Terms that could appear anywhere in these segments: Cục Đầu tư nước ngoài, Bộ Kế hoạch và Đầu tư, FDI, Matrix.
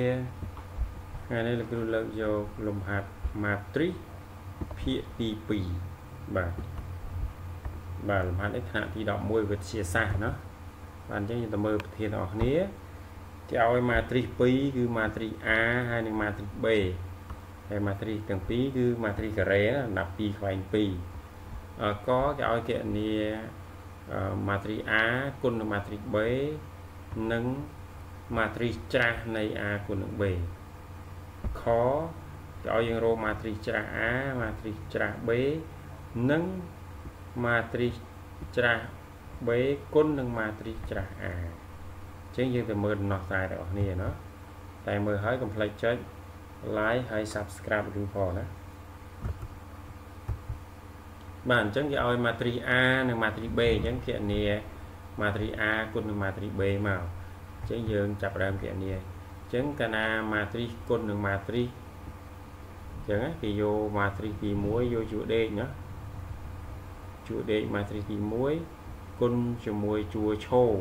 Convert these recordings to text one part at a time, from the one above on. Ngày nay là cái lợi dầu lồng hạt Matrix phía đi bì và lồng hạt ấy khả thì đọc môi vật xìa xa nó bạn chắc như tầm mơ thì nó nế thì áo Matrix bì cứ Matrix A hay là Matrix B hay Matrix tầng bì cứ Matrix ré là nạp bì khoảnh bì có cái áo kiện này Matrix A con là Matrix B nâng Matrix tra này A của lượng B khó cho dân rô Matrix tra A, Matrix tra B nâng Matrix tra B con nâng Matrix tra A chính dân từ mơ nó tài đó này nó tại mơ hãy cùng play chơi like hay subscribe đừng bỏ đó bản chất cái oi Matrix A nâng Matrix B chẳng kiện này Matrix A con nâng Matrix B màu chén dương chập ra kiện này chén cana matrix con đường matrix chén thì vô matrix thì muối vô chuột đê nhá chuột đê matrix thì muối con chùa muối chùa chô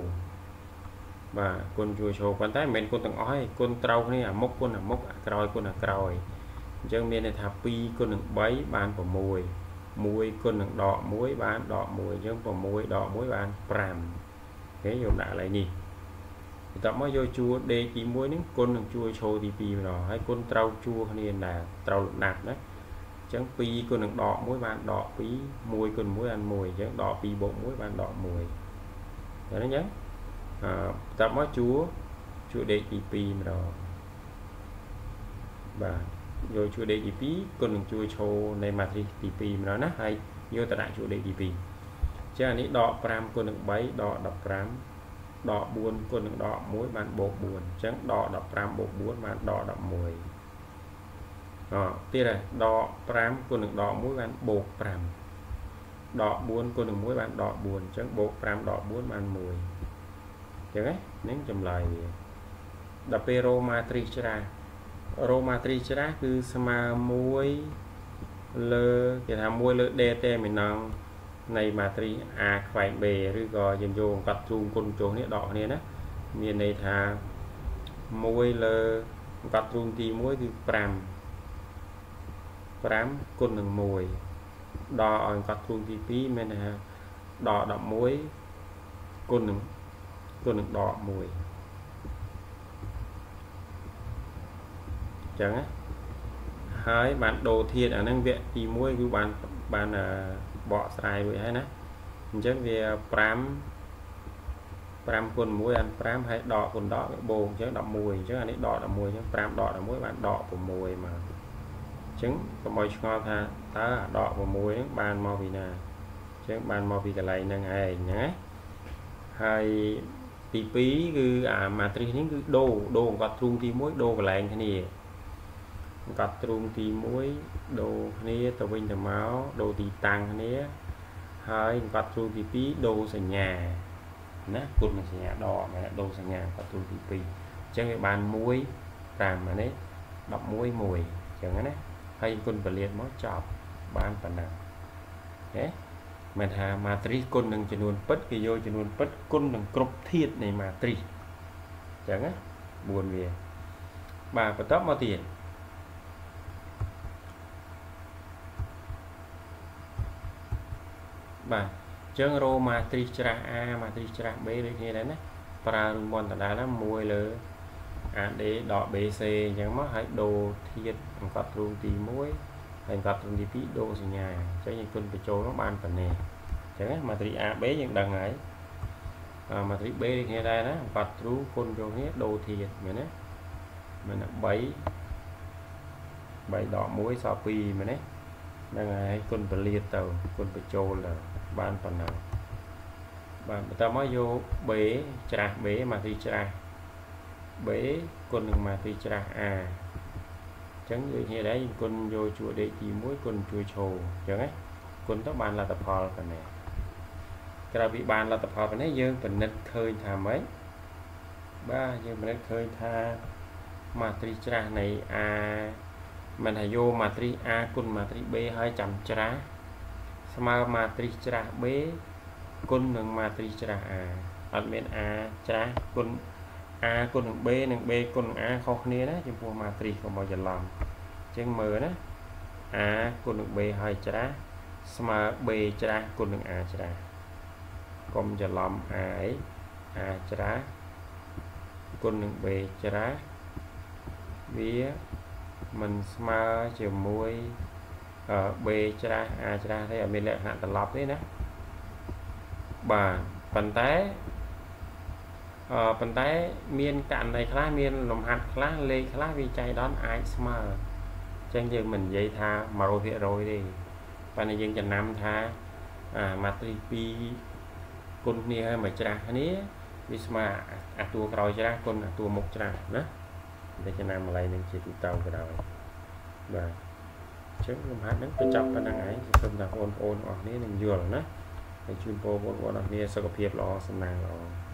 và con chùa chô quan tái men con tầng ói con trâu này à mốc con là mốc còi con là còi chén miền này tháp pi con đường bấy bàn của muối muối con đường đỏ muối bán đỏ muối chén của muối đỏ muối bán pram thế dùng đã lại nhỉ tao mới vô chua để chỉ muối những con đường chua sôi thì pì nó hay con trâu chua nên là trâu nạp đấy chẳng pì con đường đỏ muối bạn đỏ pì mùi con muối ăn mùi chẳng đỏ pì bộ muối bạn đỏ mùi đó nhé tao mới chua để chỉ pì nó và vô chua để chỉ pì con đường chua sôi này mà thì chỉ pì nó nát hay vô ta đại chua để chỉ pì chứ anh ấy đỏ pram con đường bấy đỏ đọc pram đỏ buồn con đường đỏ mối bạn bộ buồn trắng đỏ đọc pram bộ buồn bạn đỏ đọc mùi đó tí là đỏ pram con đường đỏ mối bạn bộ pram đỏ buồn con đường mối bạn đỏ buồn trắng bộ pram đỏ buồn bạn mùi chẳng ấy nếm chầm lời đập romatrichra romatrichra cứ sama mối lơ thì thà mối lơ dt mình nòng này matrix A khoảnh bề rồi gọi dần vô cắt chuông con chuông này đỏ này đó miền này thà môi lơ cắt chuông thì môi từ pram con đường mùi đỏ cắt chuông thì phí men là đỏ đậm môi con đường đỏ mùi chẳng á hai bản đồ thiệt ở năng viện thì môi cứ bạn là bỏ xài vậy hết nè chắc về pram con muối ăn pram hay đỏ con đỏ bồn chứ đỏ mùi chứ anh ấy đỏ là mùi chứ pram đỏ là muối bạn đỏ của mùi mà trứng có mùi ngon ha tá đỏ của muối bàn màu vì nè chứ bàn màu vì cái này nè ngày nhé hay tí phí cứ à mà tri những cái đồ gọt trung thì muối đồ cái này thế này cắt trung thì muối đồ này tàu bình tàu máu đồ thì tăng này hai cắt trung thì tí đồ sành nhà nè cột mình sành nhà đỏ mà đồ sành nhà cắt trung thì tí trên cái bàn muối làm mà đấy đọc muối mùi chẳng hạn đấy hay con vật liệt máu chọc ban phần nào đấy mà thà matrix con đừng chỉ luôn bất kỳ vô chỉ luôn bất con đừng cột thiệt này matrix chẳng á buồn về bà có tóc mà tiền bà chân rô matrix ra A matrix ra B đấy nghe đấy nè para rumon ta đã lắm mùi lơ A D đỏ BC chẳng mất hãy đồ thiệt cặp luôn thì mối thành cặp luôn thì tí đồ xì nhà cho những con phải trốn nó ban phần này chẳng matrix A B những đằng ấy matrix B nghe đây đó cặp luôn con vô hết đồ thiệt mình là bảy đỏ mối sao pì mình đấy đang ấy con phải liệt tàu con phải trâu là ban phần nào và ta mới vô bế trà bế mà thì trà bế con đường mà thì trà à chẳng như thế đấy con vô chùa để chỉ mỗi con chùa trầu chẳng ấy con các bạn là tập hòa phần này cái bị bàn là tập hòa phần này dương phần nứt khơi thà mấy ba dương phần nứt khơi tha mà thì trà này à mình hãy vô matrix A con matrix B hơi chậm trá mà matrix trá B con đường matrix trá A admin A trá con A គុណនឹង B និង B គុណនឹង A ខុសគ្នាណាចំពោះ matrix កុំឲ្យច្រឡំអញ្ចឹងមើលណា A គុណនឹង B ហើយច្រាស់ស្មើ B ច្រាស់គុណនឹង A ច្រាស់កុំច្រឡំ A ឯង A ច្រាស់គុណនឹង B ច្រាស់វាមិនស្មើជាមួយ B ច្រាស់ A ច្រាស់ទេអត់មានលក្ខណៈត្រឡប់ទេណាបាទប៉ុន្តែ ប៉ុន្តែមានករណីខ្លះមានលំហាត់ខ្លះលេខខ្លះវាចៃដន្យអាចស្មើអញ្ចឹងយើងមិននិយាយថា 100% ទេប៉ុន្តែយើងចំណាំថា matrix 2 គុណគ្នាហើយមកច្រាស់គ្នាវាស្មើអាតួក្រោយច្រាស់គុណអាតួមុខច្រាស់ណាតែចំណាំកន្លែងនឹងជាទូទៅក៏ដោយបាទអញ្ចឹងលំហាត់ហ្នឹងគឺចប់ប៉ុណ្្នឹងឯងសូមថាបងប្អូនអរគ្នានឹងយល់ណាហើយជូនពរបងប្អូនអរគ្នាសុខភាពល្អសំណាងល្អ